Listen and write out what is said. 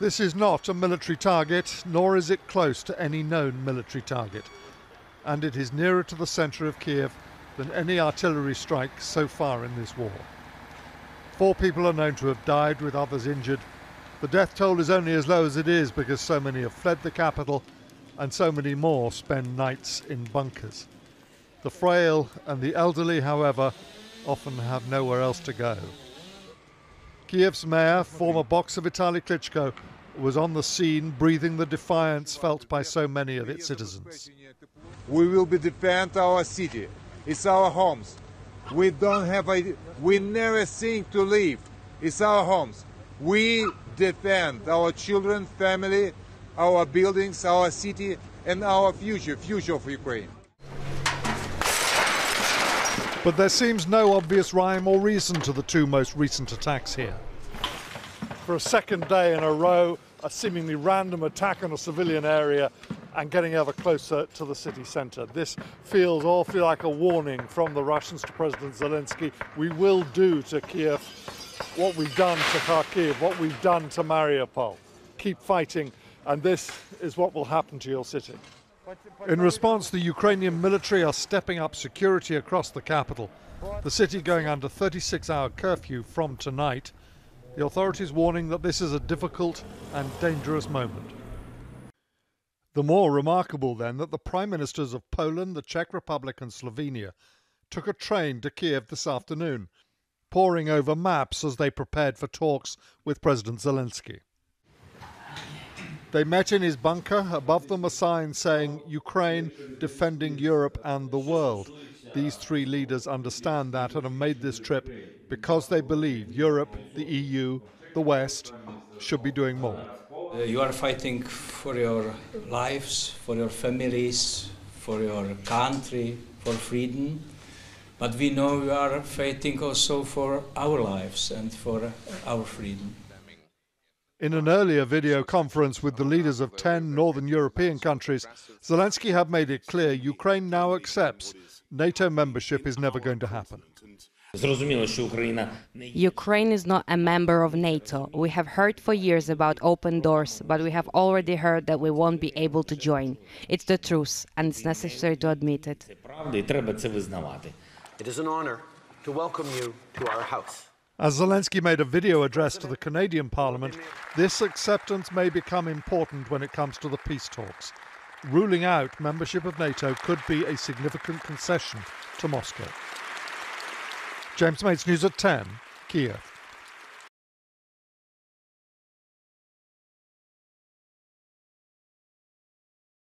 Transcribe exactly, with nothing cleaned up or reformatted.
This is not a military target, nor is it close to any known military target. And it is nearer to the centre of Kyiv than any artillery strike so far in this war. Four people are known to have died, with others injured. The death toll is only as low as it is because so many have fled the capital and so many more spend nights in bunkers. The frail and the elderly, however, often have nowhere else to go. Kyiv's mayor, former boxer Vitaly Klitschko, was on the scene breathing the defiance felt by so many of its citizens. We will be defend our city. It's our homes. We don't have a, we never think to leave. It's our homes. We defend our children, family, our buildings, our city, and our future, future of Ukraine. But there seems no obvious rhyme or reason to the two most recent attacks here. For a second day in a row, a seemingly random attack on a civilian area and getting ever closer to the city centre. This feels awfully like a warning from the Russians to President Zelensky. We will do to Kyiv what we've done to Kharkiv, what we've done to Mariupol. Keep fighting, and this is what will happen to your city. In response, the Ukrainian military are stepping up security across the capital, the city going under thirty-six hour curfew from tonight. The authorities warning that this is a difficult and dangerous moment. The more remarkable, then, that the prime ministers of Poland, the Czech Republic and Slovenia took a train to Kyiv this afternoon, poring over maps as they prepared for talks with President Zelensky. They met in his bunker, above them a sign saying, "Ukraine defending Europe and the world." These three leaders understand that and have made this trip because they believe Europe, the E U, the West should be doing more. You are fighting for your lives, for your families, for your country, for freedom. But we know you are fighting also for our lives and for our freedom. In an earlier video conference with the leaders of ten northern European countries, Zelensky had made it clear Ukraine now accepts NATO membership is never going to happen. Ukraine is not a member of NATO. We have heard for years about open doors, but we have already heard that we won't be able to join. It's the truth, and it's necessary to admit it. It is an honor to welcome you to our house. As Zelensky made a video address to the Canadian Parliament, this acceptance may become important when it comes to the peace talks. Ruling out membership of NATO could be a significant concession to Moscow. James Mates, News at ten, Kyiv.